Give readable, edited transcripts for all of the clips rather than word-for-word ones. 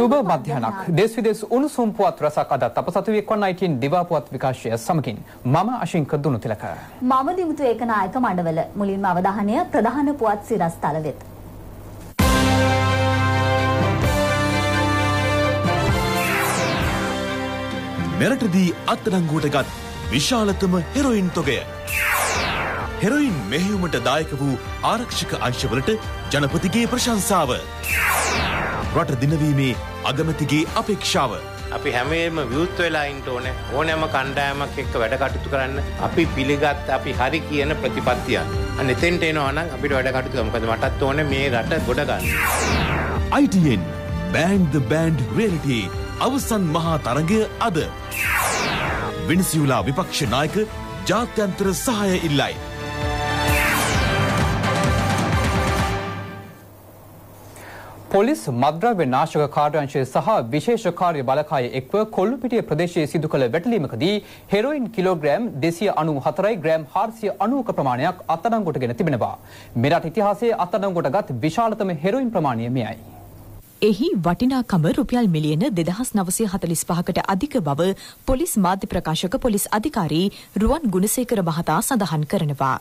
සුබ මධ්‍යනක් දේශ විදේශ උණුසුම් පුවත් රසක් අද තපසතු එක්වන් 19 දිවා පුවත් විකාශය සමගින් මම අශින්ක දුනුතිලක මම දිමුතු ඒකනායක මණ්ඩවල මුලින්ම අවධානය ප්‍රධාන පුවත් සිරස්තල වෙත මෙරටදී අත්අඩංගුවටගත් විශාලතම හෙරොයින් තොගය හෙරොයින් මෙහෙයුමට දායක වූ ආරක්ෂක අංශවලට ජනපතිගේ ප්‍රශංසාව රට දිනවීමේ අගමැතිගේ අපේක්ෂාව අපි හැමෙම විවුර්ත වෙලා ඉන්න ඕනේ ඕනෑම කණ්ඩායමක් එක්ක වැඩ කටයුතු කරන්න අපි පිළිගත් අපි හරි කියන ප්‍රතිපත්තිය අන්න එතෙන්ට එනවා නම් අපිට වැඩ කටයුතු මොකද මටත් ඕනේ මේ රට ගොඩ ගන්න ITN Band the Band Reality අවසන් මහා තරගය අද වෙනසියුලා විපක්ෂ නායක ජාත්‍යන්තර සහාය ඉල්ලයි. පොලිස් මද්‍රව්‍ය නාශක කාර්යාංශය සහ විශේෂ කාර්ය බලකාය එක්ව කොල්ලුපිටිය ප්‍රදේශයේ සිදු කළ වැටලීමකදී හෙරොයින් කිලෝග්‍රෑම් 294 ග්‍රෑම් 490ක ප්‍රමාණයක් අත්අඩංගුවටගෙන තිබෙනවා. මෙරට ඉතිහාසයේ අත්අඩංගුවටගත් විශාලතම හෙරොයින් ප්‍රමාණය මෙයයි. එහි වටිනාකම රුපියල් මිලියන 2945කට අධික බව පොලිස් මාධ්‍ය ප්‍රකාශක පොලිස් අධිකාරී රුවන් ගුණසේකර මහතා සඳහන් කරනවා.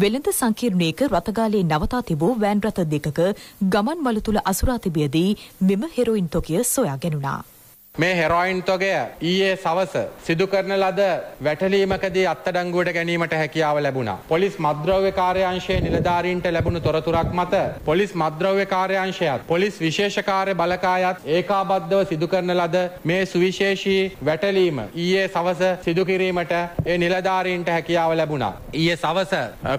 වෙළඳ සංකීර්ණයක රථගාලේ නවතා තිබූ වෑන් රථ දෙකක ගමන් මළු තුල අසුරා තිබියදී මෙම හෙරොයින් තොගය සොයා ගැනුණා. මේ හෙරොයින් තොගය ඊයේ සවස සිදු කරන ලද වැටලීමකදී අත්අඩංගුවට ගැනීමට හැකියාව ලැබුණා. පොලිස් මද්ද්‍රව්‍ය කාර්යාංශයේ නිලධාරීන්ට ලැබුණු තොරතුරක් මත පොලිස් මද්ද්‍රව්‍ය කාර්යාංශයත් පොලිස් විශේෂ කාර්ය බලකායත් ඒකාබද්ධව සිදු කරන ලද මේ සුවිශේෂී වැටලීම ඊයේ සවස සිදු කිරීමට ඒ නිලධාරීන්ට හැකියාව ලැබුණා. ඊයේ සවස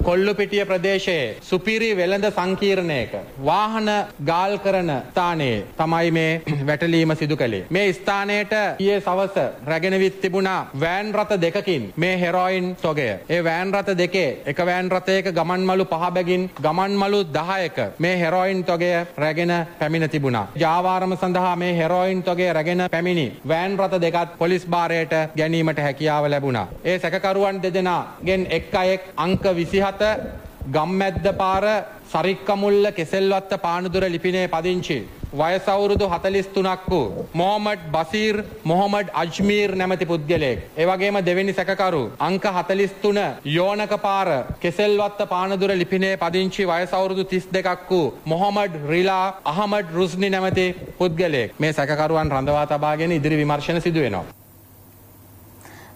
කොල්ලුපිටිය ප්‍රදේශයේ සුපිරි වෙළඳ සංකීර්ණයක වාහන ගාල් කරන ස්ථානයේ තමයි මේ වැටලීම සිදු කළේ. මේ ස්ථානයට ඊයේ සවස රැගෙන විත් තිබුණා වෑන් රථ දෙකකින් මේ හෙරොයින් තොගය. ඒ වෑන් රථ දෙකේ එක වෑන් රථයක ගමන් මළු 5 බැගින් ගමන් මළු 10ක මේ හෙරොයින් තොගය රැගෙන පැමිණ තිබුණා. ජාවාරම සඳහා මේ හෙරොයින් තොගය රැගෙන පැමිණි වෑන් රථ දෙකත් පොලිස් භාරයට ගැනීමට හැකියාව ලැබුණා. ඒ සැකකරුවන් දෙදෙනාගෙන් එක් අයෙක් අංක 27 ගම්මැද්ද පාර සරික්කමුල්ල කෙසෙල්වත්ත පානදුර ලිපිනේ පදිංචි වයස අවුරුදු 43ක් වූ මොහමඩ් බසීර් මොහමඩ් අජ්මීර් නැමැති පුද්ගලයෙක්. ඒ වගේම දෙවෙනි සැකකරු අංක 43 යෝනක පාර කෙසෙල්වත්ත පානදුර ලිපිනේ පදිංචි වයස අවුරුදු 32ක් වූ මොහමඩ් රිලා අහමඩ් රුස්නි නැමැති පුද්ගලයෙක්. මේ සැකකරුවන් රඳවා තබාගෙන ඉදිරි විමර්ශන සිදු වෙනවා.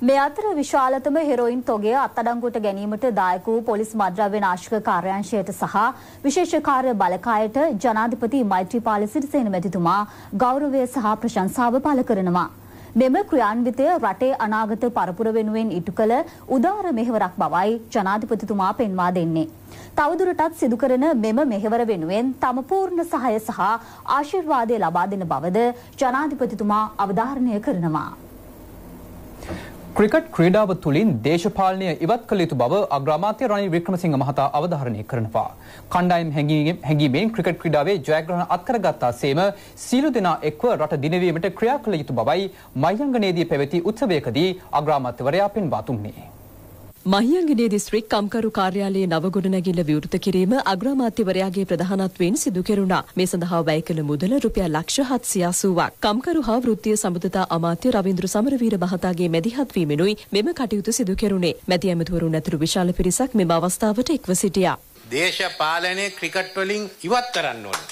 මේ අතර විශාලතම හෙරොයින් තොගය අත්අඩංගුවට ගැනීමට දායක වූ පොලිස් මද්ද්‍රව්‍ය නාශක කාර්යාංශයට සහ විශේෂ කාර්ය බලකායට ජනාධිපති මෛත්‍රීපාල සිරිසේන මැතිතුමා ගෞරවය සහ ප්‍රශංසාව පළ කරනවා. මෙම ක්‍රියාන්විතය රටේ අනාගත පරපුර වෙනුවෙන් ඉටු කළ උදාර මෙහෙවරක් බවයි ජනාධිපතිතුමා පෙන්වා දෙන්නේ. තවදුරටත් සිදු කරන මෙම මෙහෙවර වෙනුවෙන් තම පූර්ණ සහය සහ ආශිර්වාදය ලබා දෙන බවද ජනාධිපතිතුමා අවධාරණය කරනවා. ක්‍රිකට් ක්‍රීඩාව තුළින් දේශපාලනය ඉවත් කළ යුතු බව අග්‍රාමාත්‍ය රනිල් වික්‍රමසිංහ මහතා අවධාරණය කරනවා. කණ්ඩායම් හැඟීමෙන් ක්‍රිකට් ක්‍රීඩාවේ ජයග්‍රහණ අත්කරගත්තාසේම සියලු දෙනා එක්ව රට දිනවීමට ක්‍රියා කළ යුතු බවයි මහියංගනේදී පැවති උත්සවයකදී අග්‍රාමාත්‍යවරයා පෙන්වා දුන්නේ. මහියංගනේ දිස්ත්‍රික් කම්කරු කාර්යාලයේ නව ගොඩනැගිල්ල විවෘත කිරීම අග්‍රාමාත්‍යවරයාගේ ප්‍රධානත්වයෙන් සිදු කෙරුණා. මේ සඳහා වැය කළ මුදල රුපියල් ලක්ෂ 780ක්. කම්කරු හා වෘත්තීය සබඳතා අමාත්‍ය රවීන්ද්‍ර සමරවීර මහතාගේ මැදිහත් වීමෙනුයි මෙම කටයුතු සිදු කෙරුණේ. මැති ඇමතිවරුන් ඇතුළු විශාල පිරිසක් මෙම අවස්ථාවට එක්ව සිටියා. දේශපාලනයේ ක්‍රිකට් වලින් ඉවත් කරන්න ඕනේ.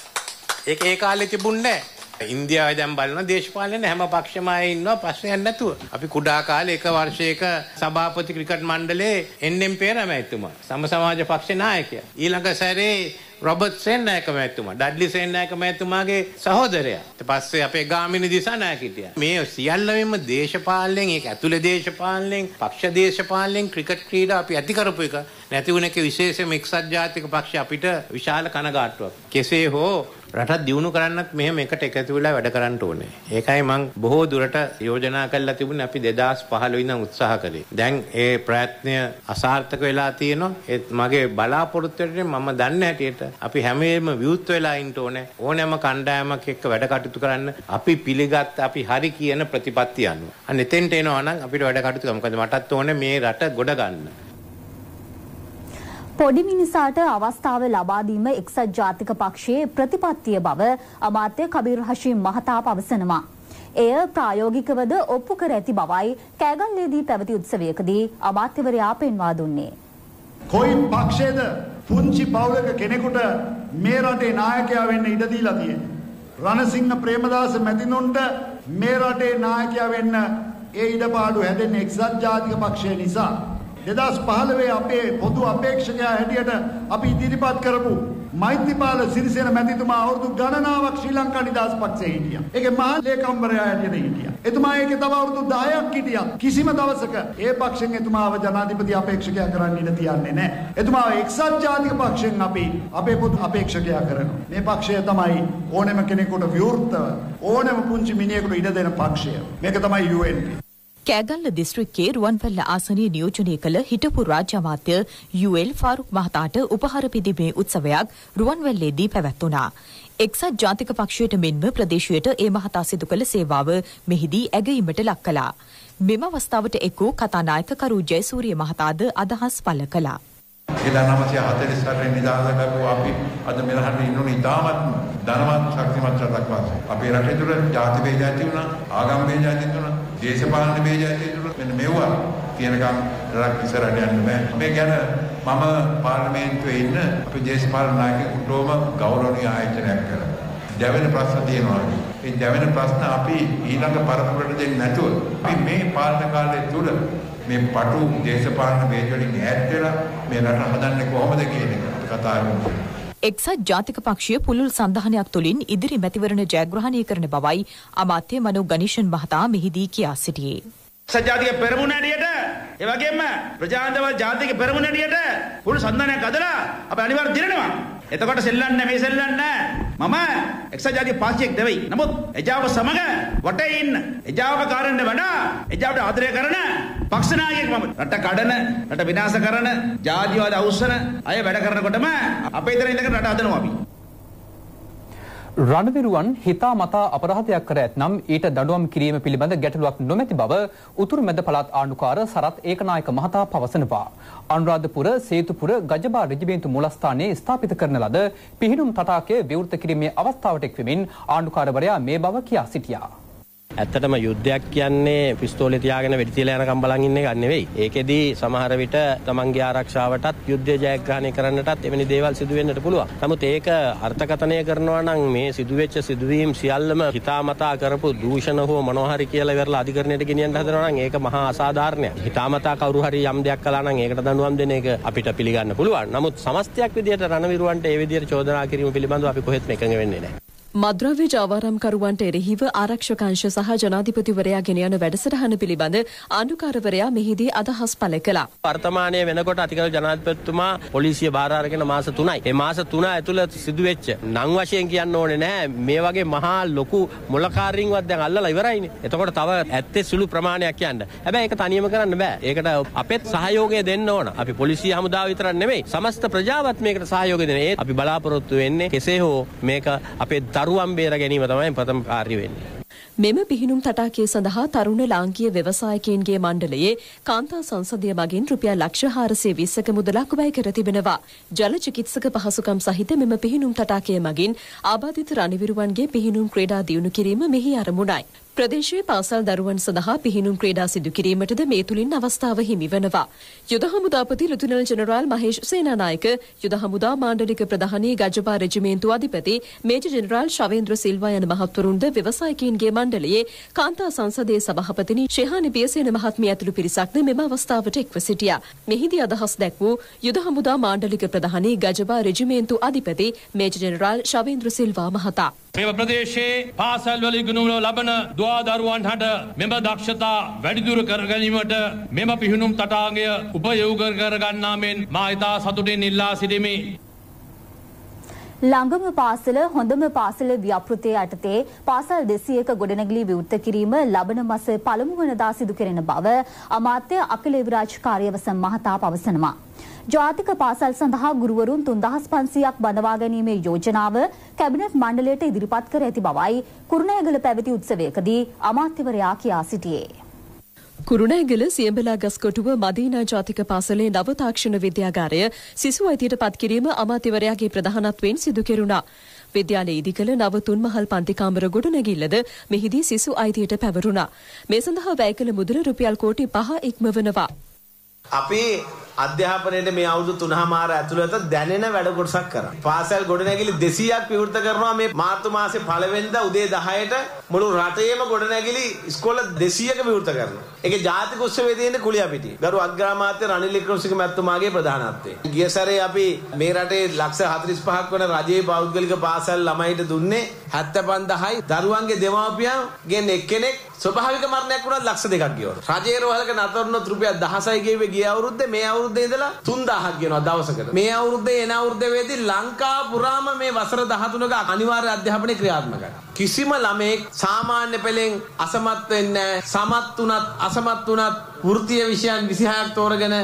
ඒක ඒ කාලේ තිබුණේ නැහැ. ඉන්දියාවේ දැන් බලන දේශපාලන හැම පක්ෂම අය ඉන්නවා ප්‍රශ්නයක් නැතුව. අපි කුඩා කාලේ එක වර්ෂයක සභාපති ක්‍රිකට් මණ්ඩලයේ එන්.එම්. පේරමැතිතුමා සම සමාජ පක්ෂ නායකයා. ඊළඟ සැරේ රොබර්ට් සෙන්නායක මැතිතුමා, ඩඩ්ලි සෙන්නායක මැතිතුමාගේ සහෝදරයා. ඊට පස්සේ අපේ ගාමිණී දිසානායක හිටියා. මේ සියල්ලම දේශපාලනයෙන්, ඒක ඇතුළේ දේශපාලනයෙන්, පක්ෂ දේශපාලනයෙන් ක්‍රිකට් ක්‍රීඩා අපි ඇති කරපු එක නැති වුණ එක විශේෂයෙන්ම එක්සත් ජාතික පක්ෂය අපිට විශාල කනගාටුවක්. කෙසේ හෝ රටත් දියුණු කරන්නත් මෙහෙම එකට එකතු වෙලා වැඩ කරන්න ඕනේ. ඒකයි මම බොහෝ දුරට යෝජනා කරලා තිබුණේ. අපි 2015 ඉඳන් උත්සාහ කළේ. දැන් ඒ ප්‍රයත්නය අසාර්ථක වෙලා තියෙනවා. ඒත් මගේ බලාපොරොත්තු වෙන්නේ මම දන්නේ හැටියට අපි හැමෙම විවුර්ත වෙලා ඉන්න ඕනේ. ඕනෑම කණ්ඩායමක් එක්ක වැඩ කටයුතු කරන්න අපි පිළිගත් අපි හරි කියන ප්‍රතිපත්තිය අනුව. අන්න එතෙන්ට එනවා නම් අපිට වැඩ කටයුතු කරන්න. මොකද මටත් ඕනේ මේ රට ගොඩ ගන්න. පොඩි මිනිසාට අවස්ථාව ලබා දීම එක්සත් ජාතික පක්ෂයේ ප්‍රතිපත්තිය බව අමාත්‍ය කබීර් හෂීම් මහතා පවසනවා. එය ප්‍රායෝගිකවද ඔප්පු කර ඇති බවයි කෑගල්ලේදී පැවති උත්සවයකදී අමාත්‍යවරයා පෙන්වා දුන්නේ. කොයි පක්ෂයේද පුංචි පවුලක කෙනෙකුට මේ රටේ නායකයා වෙන්න ඉඩ දීලා තියෙන්නේ? රණසිංහ ප්‍රේමදාස මැතිණුන්ට මේ රටේ නායකයා වෙන්න ඒ ඉඩපාඩු හැදෙන්නේ එක්සත් ජාතික පක්ෂය නිසා. 2015 අපේ පොදු අපේක්ෂකයා හැටියට අපි ඉදිරිපත් කරපු මෛත්‍රීපාල සිරිසේන මැතිතුමා අවුරුදු ගණනාවක් ශ්‍රී ලංකා නිදහස් පක්ෂයේ හිටියා. ඒකේ මහා ලේකම්වරයා හැටියට හිටියා. එතුමා ඒකේ තව අවුරුදු 10ක් හිටියා. කිසිම දවසක ඒ පක්ෂෙන් එතුමාව ජනාධිපති අපේක්ෂකයා කරන්න ඉඩ තියන්නේ නැහැ. එතුමාව එක්සත් ජාතික පක්ෂෙන් අපි අපේ පොදු අපේක්ෂකයා කරනවා. මේ පක්ෂය තමයි ඕනෑම කෙනෙකුට විවෘතව ඕනෑම පුංචි මිනිහෙකුට ඉඩ දෙන පක්ෂය. මේක තමයි UNP. කෑගල්ල දිස්ත්‍රික්කයේ රුවන්වැල්ල ආසනයේ නියෝජනය කළ හිටපු රාජ්‍ය අමාත්‍ය යූඑල් ෆාරුක් මහතාට උපහාර පිදීමේ උත්සවයක් රුවන්වැල්ලේදී පැවැත්වුණා. එක්සත් ජාතික පක්ෂයට මෙන්ම ප්‍රදේශයට ඒ මහතා සිදු කළ සේවාව මෙහිදී ඇගීමට ලක් කළා. මෙම අවස්ථාවට එක් වූ කතානායක කරු ජයසූරිය මහතාද අදහස් පළ කළා. 1947 වෙනි නිදාසකව අපි අද මෙරහට ඉන්නුනේ ඉතාමත් ධනවත් ශක්තිමත් රටක් වාසේ. අපේ රටේ තුර ජාති වේජය ඇති වුණා, ආගම් වේජය ඇති වුණා, දේශපාලන වේජය ඇති වුණා. මෙන්න මෙවුවා කියනකම් රටක් ඉස්සරහට යන්න බෑ. මේ ගැන මම පාර්ලිමේන්තුවේ ඉන්න අපේ දේශපාලන නායකයන්ටම ගෞරවණීය ආයතනයක් කරා. දැවෙන ප්‍රශ්න තියෙනවා. මේ දැවෙන ප්‍රශ්න අපි ඊළඟ පරපුරට දෙන්නේ නැතුව අපි මේ පාලන කාලය තුල මේ පටු දේශපාලන වේජවලින් ඈත් වෙලා මේ රට හදන්නේ කොහොමද කියන එක කතා කරමු. එක්සත් ජාතික පක්ෂයේ පුළුල් සන්ධානයක් තුළින් ඉදිරි මැතිවරණ ජයග්‍රහණය කරන බවයි අමාත්‍ය මනෝ ගණේෂන් මහතා මෙහිදී කියා සිටියේ. එක්සත් ජාතික පෙරමුණ ඇඩියට ඒ වගේම ප්‍රජාතන්ත්‍රවාදී ජාතික පෙරමුණ ඇඩියට පුළුල් සන්ධානයක් අදලා අපි අනිවාර්යයෙන් දිරනවා. එතකොට සෙල්ලන්නේ මේ සෙල්ලන්නේ මම එක්සත් ජාතික පක්ෂයක් දෙවයි. නමුත් එජාව සමග වටේ ඉන්න එජාව කාරණේ වඩා එජාවට ආදරය කරන පක්ෂනායකයෙක් මම. රට කඩන, රට විනාශ කරන, ජාතිවාද අවුස්සන අය වැඩ කරනකොටම අපේ ඉතන ඉඳගෙන රට හදනවා අපි. රණවිරුවන් හිතාමතා අපරාධයක් කර ඇතනම් ඊට දඬුවම් කිරීම පිළිබඳ ගැටලුවක් නොමැති බව උතුරුමැද පළාත් ආණ්ඩුකාර සරත් ඒකනායක මහතා පවසනවා. අනුරාධපුර, සේතුපුර, ගජබා රජිමේන්තු මූලස්ථානයේ ස්ථාපිත කරන ලද පිහිනුම් තටාකය විවෘත කිරීමේ අවස්ථාවට එක් වෙමින් ආණ්ඩුකාරවරයා මේ බව කියා සිටියා. ඇත්තටම යුද්ධයක් කියන්නේ පිස්තෝලේ තියාගෙන වෙඩි තියලා යනකම් බලන් ඉන්න එක නෙවෙයි. ඒකෙදී සමහර විට තමන්ගේ ආරක්ෂාවටත් යුද්ධය ජයග්‍රහණය කරන්නටත් එවැනි දේවල් සිදු වෙන්නට පුළුවන්. නමුත් ඒක අර්ථකථනය කරනවා නම් මේ සිදුවෙච්ච සිදුවීම් සියල්ලම හිතාමතා කරපු දූෂණ හෝ මොනවා හරි කියලා ඉවරලා අධිකරණයට ගෙනියන්න හදනවා නම් ඒක මහා අසාධාරණයක්. හිතාමතා කවුරු හරි යම් දෙයක් කළා නම් ඒකට දඬුවම් දෙන එක අපිට පිළිගන්න පුළුවන්. නමුත් සමස්තයක් විදියට රණවිරුවන්ට ඒ විදියට චෝදනා කිරීම පිළිබඳව අපි කොහෙත්ම එකඟ වෙන්නේ නැහැ. මද්‍රව්‍ය ජාවාරම්කරුවන්ට එරෙහිව ආරක්ෂක අංශ සහ ජනාධිපතිවරයා ගෙන යන වැඩසටහන පිළිබඳ ආණ්ඩුකාරවරයා මෙහිදී අදහස් පළ කළා. වර්තමානයේ වෙනකොට අතිගරු ජනාධිපතිතුමා පොලිසිය බාර අරගෙන මාස 3යි. මේ මාස 3 ඇතුළත සිදුවෙච්ච නම් වශයෙන් කියන්න ඕනේ නැහැ. මේ වගේ මහා ලොකු මොලකාරින්වත් දැන් අල්ලලා ඉවරයිනේ. එතකොට තව ඇත්තේ සුළු ප්‍රමාණයක් යන්න. හැබැයි ඒක තනියම කරන්න බෑ. ඒකට අපෙත් සහයෝගය දෙන්න ඕන. අපි පොලිසිය හමුදාව විතරක් නෙමෙයි සමස්ත ප්‍රජාවත් මේකට සහයෝගය දෙන. ඒත් අපි බලාපොරොත්තු වෙන්නේ කෙසේ හෝ මේක අපේ දරුවන් බේර ගැනීම තමයි ප්‍රථම කාර්ය වෙන්නේ. මෙම පිහිනුම් තටාකයේ සඳහා තරුණ ලාංකීය ව්‍යවසායකයන්ගේ මණ්ඩලයේ කාන්තා සංසදය මගින් රුපියල් ලක්ෂ 420ක මුදලක් වැය කර තිබෙනවා. ජල චිකිත්සක පහසුකම් සහිත මෙම පිහිනුම් තටාකය මගින් ආබාධිත රණවිරුවන්ගේ පිහිනුම් ක්‍රීඩා දියුණු කිරීම මෙහි අරමුණයි. ප්‍රදේශයේ පාසල් දරුවන් සඳහා පිහිනුම් ක්‍රීඩා සිදු කිරීමටද මේ තුලින් අවස්ථාව හිමි වෙනවා. යුද හමුදාපති ලුතුනල් ජෙනරාල් මහේෂ් සේනානායක, යුද හමුදා මාණ්ඩලික ප්‍රධානී ගජපා රෙජිමේන්තු අධිපති මේජර් ජෙනරාල් ශවේන්ද්‍ර සිල්වා යන මහත්වරුන්ද ව්‍යවසායකයන්ගේ මණ්ඩලයේ කාන්තා සංසදයේ සභාපතිනි ශේහානි බියසේන මහත්මිය ඇතුළු පිරිසක්ද මෙම අවස්ථාවට එක්ව සිටියා. මෙහිදී අදහස් දැක් වූ යුද හමුදා මාණ්ඩලික ප්‍රධානී ගජපා රෙජිමේන්තු අධිපති මේජර් ජෙනරාල් ශවේන්ද්‍ර සිල්වා මහතා මෙම ප්‍රදේශයේ පාසල්වල ඉගෙනුම ලබන දුවා දරුවන්ට මෙම දක්ෂතා වැඩිදුර කර ගැනීමට මෙම පිහිනුම් තටාකය උපයෝග කර ගන්නා මෙන් මා ඉතා සතුටින් ඉල්ලා සිටිමි. ළඟම පාසල හොඳම පාසල ව්‍යාපෘතිය යටතේ පාසල් 201 ගොඩනැගිලි විවෘත කිරීම ලබන මාස පළමු වනදා සිදු කරන බව අමාත්‍ය අකිල විරාජ් කාර්යවසම් මහතා පවසනවා. ජාතික පාසල් සඳහා ගුරුවරුන් 3500ක් බඳවා ගැනීමේ යෝජනාව කැබිනට් මණ්ඩලයට ඉදිරිපත් කර ඇති බවයි කුරුණෑගල පැවති උත්සවයකදී අමාත්‍යවරයා කියා සිටියේ. කුරුණෑගල සියඹලා ගස්කොටුව මදීනා ජාතික පාසලේ නව තාක්ෂණ විද්‍යාගාරය සිසු අයිතියට පත් කිරීම අමාත්‍යවරයාගේ ප්‍රධානත්වයෙන් සිදු කෙරුණා. විද්‍යාලයේ ඉදිකළ නව තුන්මහල් පන්ති කාමර ගොඩනැගිල්ලද මෙහිදී සිසු අයිතියට පැවරුණා. මේ සඳහා වැය කළ මුදල රුපියල් කෝටි 5 ඉක්මවනවා. අපේ අධ්‍යාපනයේ මේ අවුරුදු 3මාර ඇතුළත දැනෙන වැඩ කොටසක් කරා. පාසල් ගොඩනැගිලි 200ක් විවෘත කරනවා මේ මාර්තු මාසේ පළවෙනිදා උදේ 10ට මුළු රටේම ගොඩනැගිලි ඉස්කෝල 200ක විවෘත කරනවා. ඒකේ ජාතික උත්සවයේ තියෙන කුලියාපිටිය. ගරු අග්‍රාමාත්‍ය රනිල් වික්‍රමසිංහ මැතිතුමාගේ ප්‍රධානත්වයෙන්. ගිය සැරේ අපි මේ රටේ 145ක් වන රජයේ පෞද්ගලික පාසල් ළමයිට දුන්නේ 75000යි. දරුවන්ගේ දෙමාපියන්ගෙන් එක්කෙනෙක් ස්වභාවික මරණයක් වුණත් 200ක් ගියවලු. රජයේ රෝහලක නතරනොත් රුපියල් 10000යි ගියේ ගිය අවුරුද්දේ මේ අවුරුද්දේ ඉඳලා 3000ක් ගෙනවා දවසකට. මේ අවුරුද්දේ එන අවුරුද්දේදී ලංකා පුරාම මේ වසර 13ක අනිවාර්ය අධ්‍යාපනය ක්‍රියාත්මකයි. කිසිම ළමෙක් සාමාන්‍ය පෙළෙන් අසමත් වෙන්නේ නැහැ. සමත් උනත් අසමත් උනත් වෘත්තීය විෂයන් 26ක් තෝරගෙන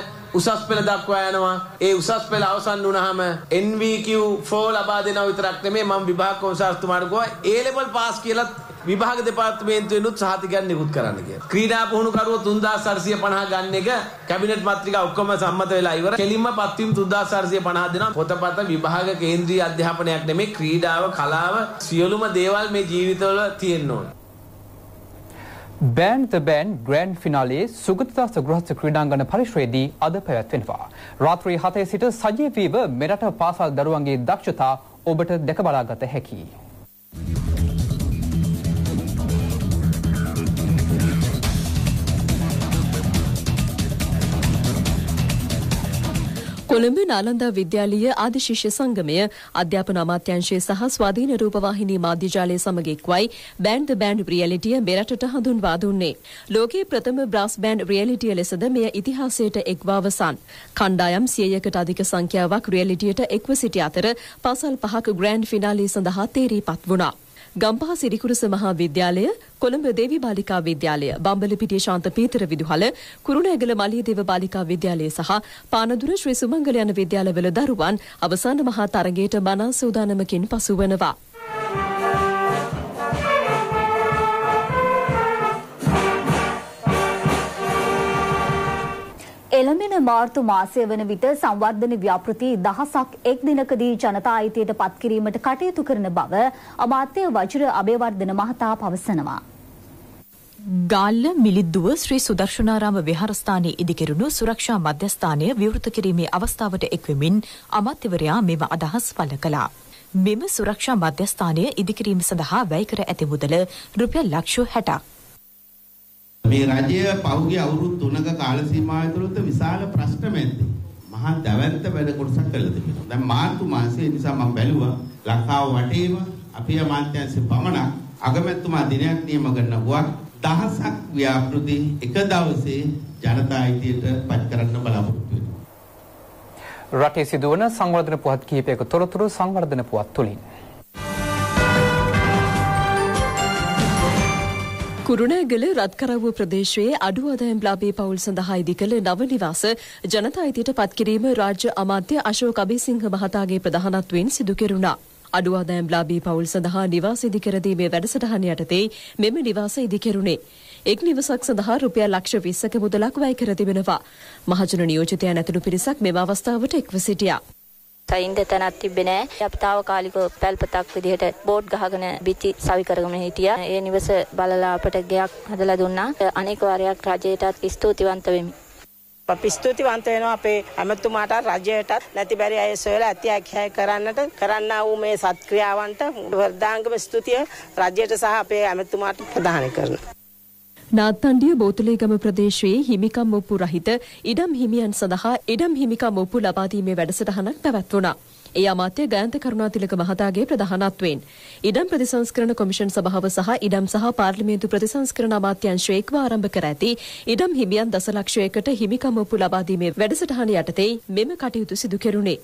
උසස් පෙළ දක්වා යනවා. ඒ උසස් පෙළ අවසන් වුණාම NVQ 4 ලබා දෙනවා විතරක් නෙමෙයි මම විභාග කොන්සර්ස්තුමාට ගියා A level pass කියලා විභාග දෙපාර්තමේන්තුවෙනුත් සහතිකයන් නිකුත් කරන්න කියලා. ක්‍රීඩා පුහුණුකරුවෝ 3450 ගන්න එක කැබිනට් පත්‍රිකා ඔක්කොම සම්මත වෙලා ඉවරයි. කෙලින්ම පත්වීම් 3450 දෙනවා. පොතපත විභාග කේන්ද්‍රීය අධ්‍යාපනයක් නෙමෙයි ක්‍රීඩාව කලාව සියලුම දේවල් මේ ජීවිතවල තියෙන්න ඕනේ. Band the Band Grand Finale Sugathadasa ගෘහස්ත ක්‍රීඩාංගන පරිශ්‍රයේදී අද පැවැත්වෙනවා. රාත්‍රී 7 සිට සජීවීව මෙරට පාසල් දරුවන්ගේ දක්ෂතා ඔබට දැක බලාගත හැකියි. කොළඹ නාලන්දා විද්‍යාලීය ආදි ශිෂ්‍ය සංගමය අධ්‍යාපන අමාත්‍යාංශය සහ ස්වාධීන රූපවාහිනී මාධ්‍යජාලය සමග එක්වයි බෑන්ඩ් ද බෑන්ඩ් රියැලිටිය මෙරටට හඳුන්වා දුන්නේ. ලෝකයේ ප්‍රථම බ්‍රාස් බෑන්ඩ් රියැලිටිය ලෙසද මෙය ඉතිහාසයට එක්ව අවසන්. කණ්ඩායම් 100කට අධික සංඛ්‍යාවක් රියැලිටියට එක්ව සිටි අතර පාසල් පහක ග්‍රෑන්ඩ් ෆිනාලේ සඳහා තේරීපත් වුණා. ගම්පහ සිරිකුරුස මහා විද්‍යාලය, කොළඹ දේවී බාලිකා විද්‍යාලය, බම්බලපිටිය ශාන්ත පීතර විදුහල, කුරුණෑගල මලියදේව බාලිකා විද්‍යාලය සහ පානදුර ශ්‍රී සුමංගල යන විද්‍යාලවල දරුවන් අවසන් මහා තරගයට මනා සූදානමකින් පසු වෙනවා. එළඹෙන මාර්තු මාසය වන විට සංවර්ධන ව්‍යාපෘති 1000ක් එක් දිනකදී ජනතා අයිතියට පත් කිරීමට කටයුතු කරන බව අමාත්‍ය වජිර අබේවර්ධන මහතා පවසනවා. ගාල්ල මිලිද්දුව ශ්‍රී සුදර්ශනාරාම විහාරස්ථානයේ ඉදිකෙරුණු සුරක්ෂා මධ්‍යස්ථානය විවෘත කිරීමේ අවස්ථාවට එක්වෙමින් අමාත්‍යවරයා මෙම අදහස් පළ කළා. මෙම සුරක්ෂා මධ්‍යස්ථානය ඉදිකිරීම සඳහා වැය කර ඇති මුදල රුපියල් 60ක්. මේ රජය පහුගිය අවුරුදු 3ක කාල සීමාව ඇතුළත විශාල ප්‍රශ්න මැද්දේ මහා දැවැන්ත වැඩ කොටසක් කළා තිබෙනවා. දැන් මාර්තු මාසයේ නිසා මම බැලුවා ලංකාව වටේම අපේ අමාත්‍යාංශයේ පමණක් අගමැතිතුමා දිනයක් නියම කරනවා 1000ක් ව්‍යාපෘති එක දවසේ ජනතා අයිතියට පත් කරන්න බලාපොරොත්තු වෙනවා. රටේ සිදුවන සංවර්ධන පුවත් කීපයක තොරතුරු සංවර්ධන පුවත් තුලින්. කුරුණෑගල රත්කරව්ව ප්‍රදේශයේ අඩු ආදායම්ලාභී පවුල් සඳහා ඉදිකළ නව නිවාස ජනතා අයිතියට පත් කිරීම රාජ්‍ය අමාත්‍ය අශෝක අබේසිංහ මහතාගේ ප්‍රධානත්වයෙන් සිදු කෙරුණා. අඩු ආදායම්ලාභී පවුල් සඳහා නිවාස ඉදිකර දීමේ වැඩසටහන යටතේ මෙම නිවාස ඉදිකෙරුණේ. එක් නිවසක් සඳහා රුපියල් 120ක මුදලක් වැය කර තිබෙනවා. මහජන නියෝජිතයන් ඇතුළු පිරිසක් මෙම අවස්ථාවට එක්ව සිටියා. තයින්ද තනක් තිබ්බේ නැහැ. අපි තාවකාලිකව පැල්පතක් විදිහට බෝඩ් ගහගෙන බිත්ති සවි කරගෙන හිටියා. ඒ නිවස බලලා අපට ගයක් හදලා දුන්නා. අනේක වාරයක් රජයටත් ස්තුතිවන්ත වෙමි. අපි ස්තුතිවන්ත වෙනවා අපේ අමතුමාට රජයටත් නැතිබරි අය සොයලා අධ්‍යක්ෂය කරන්නා වූ මේ සත්ක්‍රියාවන්ට වර්ධාංගම ස්තුතිය රජයට සහ අපේ අමතුමාට ප්‍රදාන කරනවා. නාත්තණ්ඩිය බෝතලේගම ප්‍රදේශයේ හිමිකම් ඔප්පු රහිත ඉඩම් හිමියන් සඳහා ඉඩම් හිමිකම් ඔප්පු ලබා දීමේ වැඩසටහනක් පැවැත්වුණා. ඒ අමාත්‍ය ගයන්ත කරුණාතිලක මහතාගේ ප්‍රධානත්වයෙන් ඉඩම් ප්‍රතිසංස්කරණ කොමිෂන් සභාව සහ ඉඩම් සහ පාර්ලිමේන්තු ප්‍රතිසංස්කරණ අමාත්‍යාංශය එක්ව ආරම්භ කර ඇති ඉඩම් හිමියන් 10 ලක්ෂයකට හිමිකම් ඔප්පු ලබා දීමේ වැඩසටහන යටතේ මෙම කටයුතු සිදු කෙරුණේ.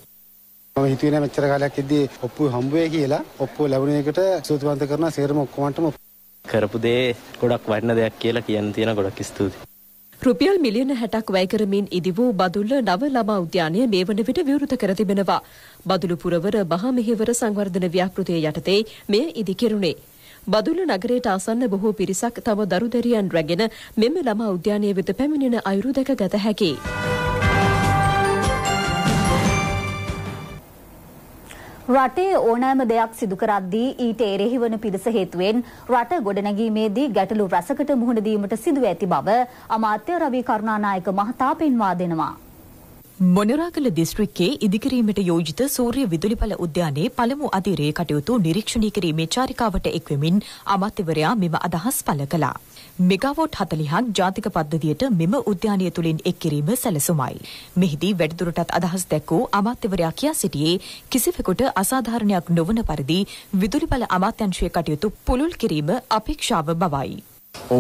මම හිතුවේ මෙච්චර කාලයක් ඉද්දී ඔප්පු හම්බුවේ කියලා ඔප්පු ලැබුණ එකට සතුටුවන්ත කරන සේරම ඔක්කොමන්ටම කරපු දේ ගොඩක් වටින දෙයක් කියලා කියන්න තියෙන ගොඩක් ස්තුතියි. රුපියල් මිලියන 60ක් වැය කරමින් ඉදි වූ බදුල්ල නව ළමා උද්‍යානය මේ වන විට විවෘත කර තිබෙනවා. බදුළු පුරවර මහ මෙහෙවර සංවර්ධන ව්‍යාපෘතිය යටතේ මෙය ඉදි කෙරුණේ. බදුල්ල නගරයට ආසන්න බොහෝ පිරිසක් තම දරු දැරියන් රැගෙන මෙම ළමා උද්‍යානයේ වෙත පැමිණෙන අයුරු දැක ගත හැකියි. රටේ ඕනෑම දෙයක් සිදු කරද්දී ඊට එරෙහි වන පිරිස හේතුවෙන් රට ගොඩනැගීමේදී ගැටලු රැසකට මුහුණ දීමට සිදු ඇති බව අමාත්‍ය රවි කරුණානායක මහතා පෙන්වා දෙනවා. මොනරාගල දිස්ත්‍රික්කයේ ඉදිකිරීමට යෝජිත සූර්ය විදුලිපල උද්‍යානයේ පළමු අධීරයේ කටයුතු නිරීක්ෂණය කිරීමේ චාරිකාවට එක්වෙමින් අමාත්‍යවරයා මෙම අදහස් පළ කළා. මෙගාවොට් 40ක් ජාතික පද්ධතියට මෙම උද්‍යානය තුළින් එක් කිරීම සැලසුමයි. මෙහිදී වැඩිදුරටත් අදහස් දැක්වූ අමාත්‍යවරයා කියා සිටියේ කිසිවෙකුට අසාධාරණයක් නොවන පරිදි විදුලිබල අමාත්‍යංශයේ කටයුතු පුළුල් කිරීම අපේක්ෂාව බවයි.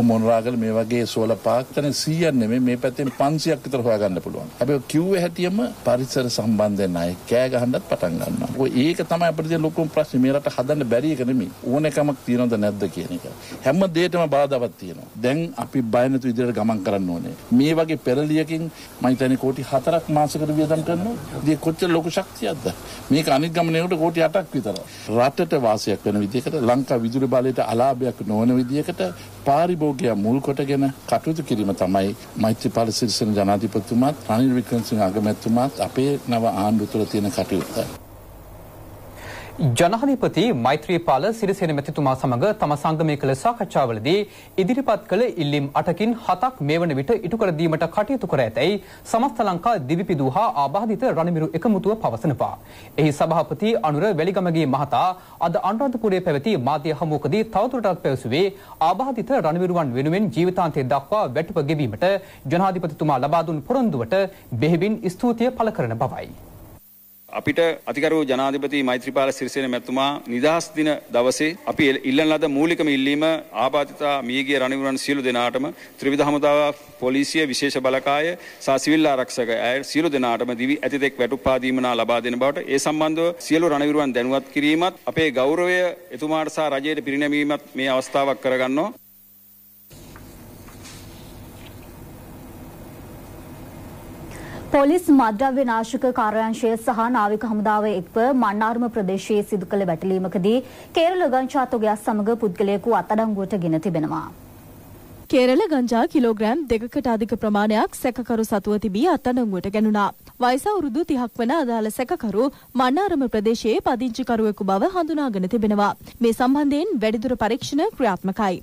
මොනරාගල මේ වගේ සෝල පාක් තන 100ක් නෙමෙයි මේ පැත්තෙන් 500ක් විතර හොයාගන්න පුළුවන්. හැබැයි කිව්වේ හැටියෙම පරිසර සම්බන්ධයෙන් අය කෑ ගහන්නත් පටන් ගන්නවා. ඒක තමයි අපිට තියෙන ලොකුම ප්‍රශ්නේ. මේ රට හදන්න බැරි එක නෙමෙයි. ඕනෑකමක් තියෙනවද නැද්ද කියන එක. හැම දෙයකටම බාධාවක් තියෙනවා. දැන් අපි බය නැතුව ඉදිරියට ගමන් කරන්න ඕනේ. මේ වගේ පෙරලියකින් මම හිතන්නේ කෝටි 4ක් මාසකට වියදම් කරනවා. ඒක කොච්චර ලොකු ශක්තියක්ද? මේක අනිත් ගමනේකට කෝටි 8ක් විතර. රටට වාසියක් වෙන විදිහකට ලංකා විදුලි බලයට අලාභයක් නොවන විදිහකට පාරිභෝගික මුල් කොටගෙන කටයුතු කිරීම තමයි මෛත්‍රීපාල සිරිසේන ජනාධිපතිතුමාත් රනිල් වික්‍රමසිංහ අගමැතිතුමාත් අපේ නව ආණ්ඩුව තුළ තියෙන කටයුත්ත. ජනාධිපති මෛත්‍රීපාල සිරිසේන මැතිතුමා සමග තම සංගමය කළ සාකච්ඡාවලදී ඉදිරිපත් කළ ඉල්ලීම් 8කින් 7ක් මේ වන විට ඉටු කර දීමට කටයුතු කර ඇතැයි සමස්ත ලංකා දිවිපිදු හා ආබාධිත රණමිරු එකමුතුව පවසනවා. එහි සභාපති අනුර වැලිගමගේ මහතා අද අනුරාධපුරයේ පැවති මාධ්‍ය හමුවකදී තවදුරටත් පැවසුවේ ආබාධිත රණවිරුවන් වෙනුවෙන් ජීවිතාන්තය දක්වා වැටුප ගෙවීමට ජනාධිපතිතුමා ලබා දුන් පොරොන්දුවට බෙහෙවින් ස්තුතිය පළ කරන බවයි. අපිට අතිකරු ජනාධිපති මෛත්‍රීපාල සිරිසේන මැතිතුමා නිදහස් දින දවසේ අපි ඉල්ලන ලද මූලිකම ඉල්ලීම ආබාධිත මියගිය රණවිරුවන් සියලු දෙනාටම ත්‍රිවිධ හමුදාව පොලිසිය විශේෂ බලකාය සහ සිවිල් ආරක්ෂක අය සියලු දෙනාටම දිවි ඇතිතෙක් වැටුප්පා දීමනා ලබා දෙන බවට ඒ සම්බන්ධව සියලු රණවිරුවන් දැනුවත් කිරීමත් අපේ ගෞරවය එතුමාට සහ රජයට පිරිනැමීමත් මේ අවස්ථාවක් කරගන්නවා. පොලිස් මද්ද්‍රව්‍ය නාශක කාර්යාංශය සහ නාවික හමුදාව එක්ව මන්නාරම ප්‍රදේශයේ සිදු කළ වැටලීමකදී කේරළ ගංජා තොගයක් සමග පුද්ගලයෙකු අත්අඩංගුවට ගෙන තිබෙනවා. කේරළ ගංජා කිලෝග්‍රෑම් 2කට අධික ප්‍රමාණයක් සැකකරු සතුව තිබී අත්අඩංගුවට ගැනුණා. වයස අවුරුදු 30ක් වන අදාළ සැකකරු මන්නාරම ප්‍රදේශයේ පදිංචිකරුවෙකු බව හඳුනාගෙන තිබෙනවා. මේ සම්බන්ධයෙන් වැඩිදුර පරීක්ෂණ ක්‍රියාත්මකයි.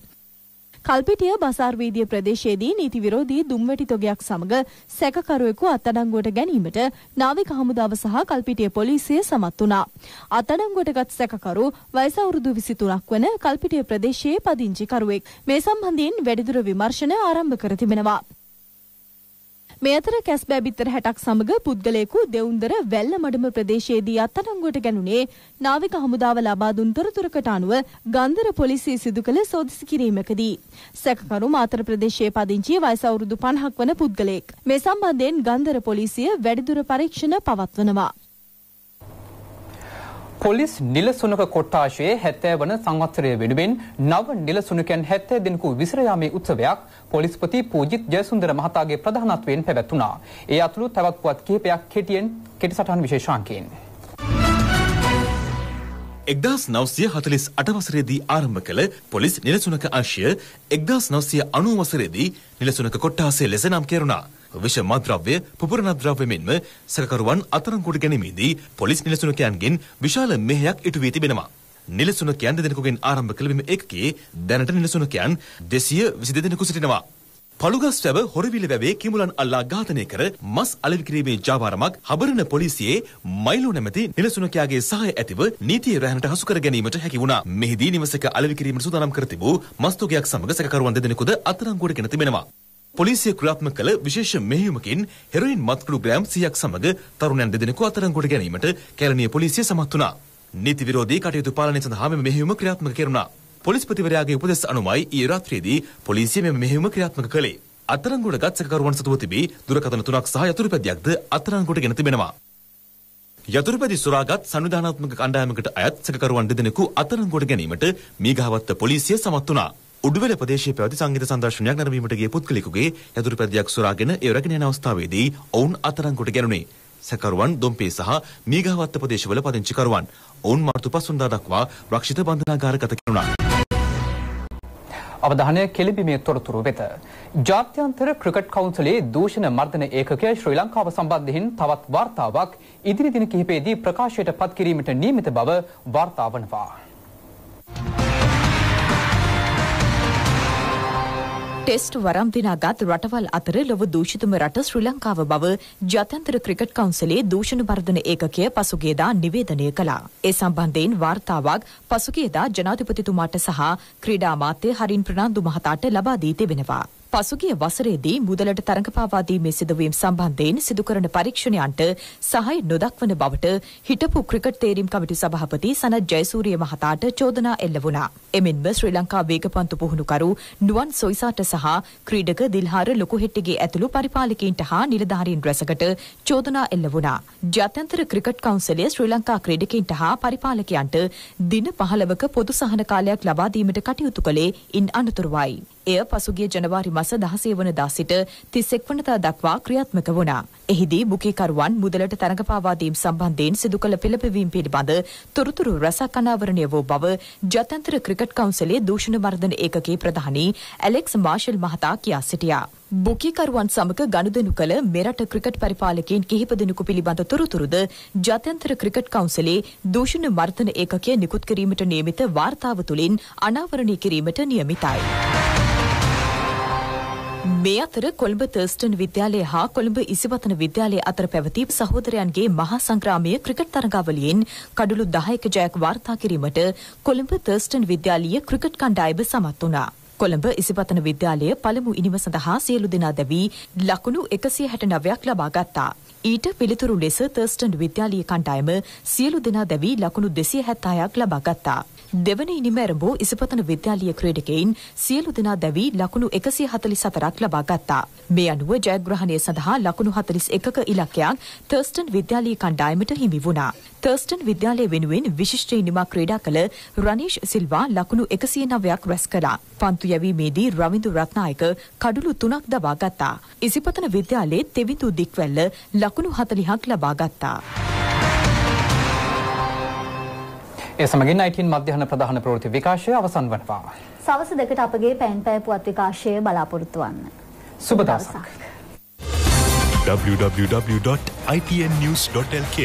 කල්පිටිය බසාර් වීදිය ප්‍රදේශයේදී නීති විරෝධී දුම්වැටි තොගයක් සමග සැකකරුවෙකු අත්අඩංගුවට ගැනීමට නාවික හමුදාව සහ කල්පිටිය පොලිසිය සමත් වුණා. අත්අඩංගුවටගත් සැකකරු වයස අවුරුදු 23ක් වන කල්පිටිය ප්‍රදේශයේ පදිංචිකරුවෙක්. මේ සම්බන්ධයෙන් වැඩිදුර විමර්ශන ආරම්භ කර තිබෙනවා. මේ අතර කැස්බෑ බිත්තර 60ක් සමග පුද්ගලයෙකු දෙවුන්දර වැල්ල මඩම ප්‍රදේශයේදී අත්අඩංගුවට ගැනුණේ නාවික හමුදාව ලබා දුන් තොරතුරකට අනුව ගන්ධර පොලිසිය සිදු කළ සෝදිසි කිරීමකදී සැකකරු මාතර ප්‍රදේශයේ පදිංචි වයස අවුරුදු 50ක් වන පුද්ගලයෙක්. මේ සම්බන්ධයෙන් ගන්ධර පොලිසිය වැඩිදුර පරීක්ෂණ පවත්වනවා. පොලිස් නිල සුනක කොට්ටාශයේ 70 වන සංවත්සරය වෙනුවෙන් නව නිල සුනකයන් 70 දිනක විසිර යාමේ උත්සවයක් පොලිස්පති පූජිත් ජයසුන්දර මහතාගේ ප්‍රධානත්වයෙන් පැවැත්ුණා. ඒ අතුළු තවත් පුවත් කිහිපයක් කෙටි සටහන් විශේෂාංකයෙන් 1948 වසරේදී ආරම්භ කළ පොලිස් නිලසුනක අංශය 1990 වසරේදී නිලසුනක කොට්ටාසය ලෙස නම් කෙරුණා. විෂ මද්ද්‍රව්‍ය පුපුරන ද්‍රව්‍ය මෙන්ම සැකකරුවන් අත්අඩංගුවට ගැනීමේදී පොලිස් නිලසුනකයන්ගෙන් විශාල මෙහෙයක් ඉටු වී තිබෙනවා. නිලසුනකයන් දෙදෙනෙකුගෙන් ආරම්භ කළ මෙම එකකේ දැනට නිලසුනකයන් 222 දෙනෙකු සිටිනවා. පළුගස්වැව හොරවිල වැවේ කිඹුලන් අල්ලා ඝාතනය කර මස් අලෙවි කිරීමේ ජාවාරමක් හබරන පොලිසියේ මයිලෝ නැමැති නිලසුනකයාගේ සහාය ඇතිව නීතිය රැහැනට හසු කර ගැනීමට හැකි වුණා. මෙහිදී නිවසක අලෙවි කිරීමට සූදානම් කර තිබූ මස් තොගයක් සමග සැකකරුවන් දෙදෙනෙකුද අත්අඩංගුවට ගෙන තිබෙනවා. පොලිසිය ක්‍රියාත්මක කළ විශේෂ මෙහෙයුමකින් හෙරොයින් මත්කුඩු ග්‍රෑම් 100ක් සමග තරුණයන් දෙදෙනෙකු අත්අඩංගුවට ගැනීමට කැලණිය පොලිසිය සමත් වුණා. නීති විරෝධී කටයුතු පාලනය සඳහා මෙම මෙහෙයුම ක්‍රියාත්මක කෙරුණා. පොලිස්පතිවරයාගේ උපදෙස් අනුවයි ඊයේ රාත්‍රියේදී පොලිසිය මෙම මෙහෙයුම ක්‍රියාත්මක කළේ. අත්අඩංගුවට ගත් සැකකරුවන් සතුව තිබී දුරකථන 3ක් සහ යතුරුපැදියක්ද අත්අඩංගුවට ගෙන තිබෙනවා. යතුරුපැදි සොරාගත් සංවිධානාත්මක කණ්ඩායමකට අයත් සැකකරුවන් දෙදෙනෙකු අත්අඩංගුවට ගැනීමට මීගහවත්ත පොලිසිය සමත් වුණා. උඩුවෙල ප්‍රදේශයේ පැවති සංගීත සංදර්ශනයක් නැරඹීමට ගිය පුද්ගලයෙකුගේ යතුරුපැදියක් සොරාගෙන ඒ රැගෙන යන අවස්ථාවේදී ඔවුන් අත්අඩංගුවට ගැනුණේ. සැකකරුවන් දොම්පේ සහ මීගහවත්ත ප්‍රදේශවල පදිංචිකරුවන්. ඔවුන් මාර්තු 5 වෙනිදා දක්වා රක්ෂිත බන්ධනාගාරගත කෙරුණා. අවධානය කෙලිබීමේ තොරතුරු වෙත. ජාත්‍යන්තර ක්‍රිකට් කවුන්සිලයේ දූෂණ මර්ධන ඒකකයේ ශ්‍රී ලංකාව සම්බන්ධයෙන් තවත් වාර්තාවක් ඉදිරි දින කිහිපයේදී ප්‍රකාශයට පත් කිරීමට නියමිත බව වාර්තා වනවා. टेस्ट वरम दिनागत रटवल अतर लव दूषित रट श्रीलंकाव बव जातंत्र क्रिकेट कौंसिले दूषण वर्धन एकके पसुगेद निवेदने कला ए संबंधेन वार्तावाग पसुगेद जनाधिपति तुमाट सह क्रीडा माते हरिन प्रनांदु महताट लबा दी तिबेनवा පසුගිය වසරේදී මුදලට තරඟ පාවා දීමේ සිදුවීම් සම්බන්ධයෙන් සිදු කරන පරීක්ෂණයන්ට සහාය නොදක්වන බවට හිටපු ක්‍රිකට් තේරීම් කමිටු සභාපති සනත් ජයසූරිය මහතාට චෝදනා එල්ල වුණා. එමෙන්ම ශ්‍රී ලංකා වේගපන්තු පුහුණුකරු නුවන් සොයිසාට සහ ක්‍රීඩක දිල්හාර ලොකුහෙට්ටිගේ ඇතුළු පරිපාලකයින්ට හා නිලධාරීන් රැසකට චෝදනා එල්ල වුණා. ජාත්‍යන්තර ක්‍රිකට් කවුන්සිලය ශ්‍රී ලංකා ක්‍රීඩකයින්ට හා පරිපාලකයන්ට දින 15ක පොදු සහන කාලයක් ලබා දීමට කටයුතු කළේ ඉන් අනතුරුවයි. එය පසුගිය ජනවාරි මාස 16 වනදා සිට 31 වනදා දක්වා ක්‍රියාත්මක වුණා. එහිදී බුකීකරුවන් මුදලට තරඟ පාවා දීම සම්බන්ධයෙන් සිදු කළ පෙළඹවීම් පිළිබඳ තොරතුරු රැසක් අනාවරණය වූ බව ජාත්‍යන්තර ක්‍රිකට් කවුන්සිලයේ දූෂණ මර්ධන ඒකකයේ ප්‍රධානී ඇලෙක්ස් මාෂල් මහතා කියා සිටියා. බුකීකරුවන් සමග ගනුදෙනු කළ මෙරට ක්‍රිකට් පරිපාලකයන් කිහිප දෙනෙකු පිළිබඳ තොරතුරුද ජාත්‍යන්තර ක්‍රිකට් කවුන්සිලයේ දූෂණ මර්ධන ඒකකයේ නිකුත් කිරීමට නියමිත වාර්තාව තුලින් අනාවරණය කිරීමට නියමිතයි. මේ අතර කොළඹ තර්ස්ටන් විද්‍යාලය හා කොළඹ ඉසිවතන විද්‍යාලය අතර පැවති සහෝදරයන්ගේ මහා සංග්‍රාමයේ ක්‍රිකට් තරඟාවලියෙන් කඩලු 10ක ජයක් වාර්තා කිරීමට කොළඹ තර්ස්ටන් විද්‍යාලීය ක්‍රිකට් කණ්ඩායම සමත් වුණා. කොළඹ ඉසිවතන විද්‍යාලය පළමු ඉනිම සඳහා සියලු දෙනා දැවී ලකුණු 169ක් ලබා ගත්තා. ඊට පිළිතුරු ලෙස තර්ස්ටන් විද්‍යාලීය කණ්ඩායම සියලු දෙනා දැවී ලකුණු 276ක් ලබා ගත්තා. දෙවනි ඉනිම ආරම්භ ඉසිපතන විද්‍යාලීය ක්‍රීඩකයන් සියලු දෙනා දැවී ලකුණු 144ක් ලබා ගත්තා. මේ අනුව ජයග්‍රහණය සඳහා ලකුණු 41ක ඉලක්කයක් තර්ස්ටන් විද්‍යාලීය කණ්ඩායමට හිමි වුණා. තර්ස්ටන් විද්‍යාලය වෙනුවෙන් විශිෂ්ට ඉනිමක් ක්‍රීඩා කළ රනීෂ් සිල්වා ලකුණු 109ක් රැස් කළා. පන්තු යැවීමේදී රවින්දු රත්නායක කඩලු 3ක් දබා ගත්තා. ඉසිපතන විද්‍යාලයේ තෙවිඳු දික්වැල්ල ලකුණු 40ක් ලබා ගත්තා. ඒ සමගින් 19 මධ්‍යහන ප්‍රධාන ප්‍රවෘත්ති විකාශය අවසන් වනවා. සවස් 2ට අපගේ පැන් පැය පුවත් විකාශය බලාපොරොත්තු වන්න. සුබ දවසක්. www.itnnews.lk